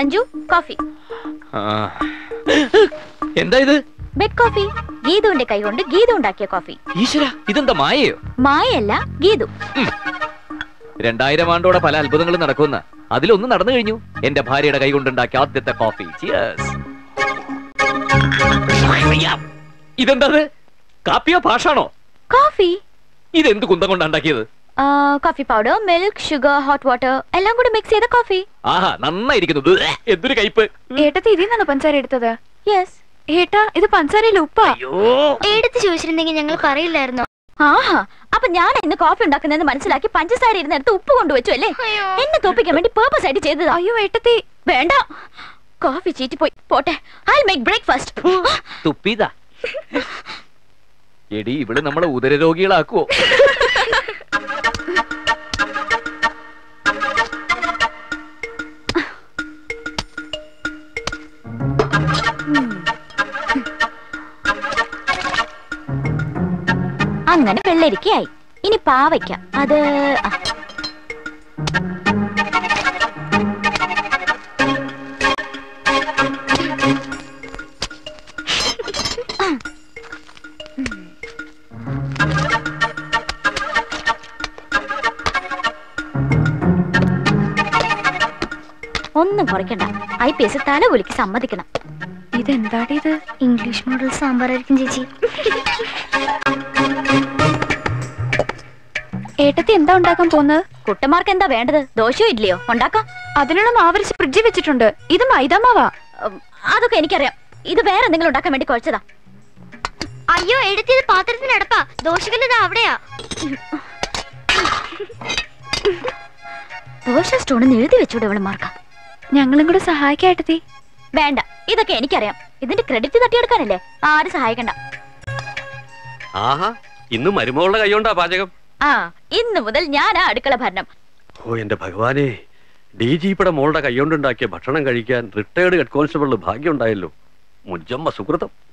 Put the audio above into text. Sanju, coffee. What is this? Bed coffee. Geedu unde kai kondu Geedu undakiya coffee. Ishara, idenda maayayo? Maayalla, Geedu. 2000 aandoda pala albudhangalum nadakkunna. Adil onnu nadannu kiyinju. Ende bharyada kai kondu undakiya adyatte coffee. Cheers. Idendadu? Kapiya bhashano? Coffee. Idendu kundam kondu undakiyadu? Coffee powder, milk, sugar, hot water. Ellam kuda mix cheytha coffee. Aha, nanna irikkunnu. Endoru kaipu. Edathe idinanu panchara eduthathu. Yes. Heta, this is Pansari Lupa. Yo! This is the Yangal Parilla. Ah, up a yarn in the coffee and duck and the Mansalaki Pansari and the Tupu and Duchelle. In the topic, I meant to purpose at each other. Are you at the Venda? Coffee cheat pot. I'll make breakfast. To pizza. Eddie, but a number of Uderogi Laco. അങ്ങനെ വെള്ളരിക്കയായി ഇനി പാവയ്ക്ക അത് ഒന്നും കുറയ്ക്കണ്ട IPS തല കുലുക്കി സമ്മതിക്കണം ഇതെന്താടി ഇത് English model sambar ആയിരിക്കും ചേച്ചി ഏട്ടത്തി എന്താ ഉണ്ടാക്കാൻ പോകുന്നത്? കുട്ടമാർക്ക് എന്താ വേണ്ടത്? ദോശയോ ഇഡ്ലിയോ ഉണ്ടാക്കാം. അതിനുള്ള മാവ് ഫ്രിഡ്ജിൽ വെച്ചിട്ടുണ്ട്. ഇത് മൈദമാവാ. അതൊക്കെ എനിക്കറിയാം. ഇത് വേറെ എന്തെങ്കിലും ഉണ്ടാക്കാൻ വേണ്ടി കുഴച്ചതാ. അയ്യോ ഏട്ടത്തി ഇത് പാത്രത്തിനടുപ്പാ. ദോശകല്ല് അവിടെയാ. ദോശ സ്റ്റോണിൽ എഴുതി വെച്ചൂടെ ഇവളമാർക്ക്? ഞങ്ങളും കൂടെ സഹായിക്കാം ഏട്ടത്തി. വേണ്ട. ഇതൊക്കെ എനിക്കറിയാം. ഇതിന്റെ ക്രെഡിറ്റ് തട്ടിയെടുക്കാനല്ലേ? ആരും സഹായിക്കണ്ട. ആഹാ ഇന്ന് മരുമകളുടെ കൈകൊണ്ടാ പാചകം. ഇന്ന് മുതൽ ഞാൻ അടുക്കള ഭരണം. ഓ എന്റെ ഭഗവാനെ, DGയുടെ മോളുടെ കൈകൊണ്ടുണ്ടാക്കിയ ഭക്ഷണം കഴിക്കാൻ റിട്ടയർഡ് ഹെഡ് കോൺസ്റ്റബിളിന് ഭാഗ്യം ഉണ്ടായല്ലോ. മുജമ്മ സുഹൃത്തും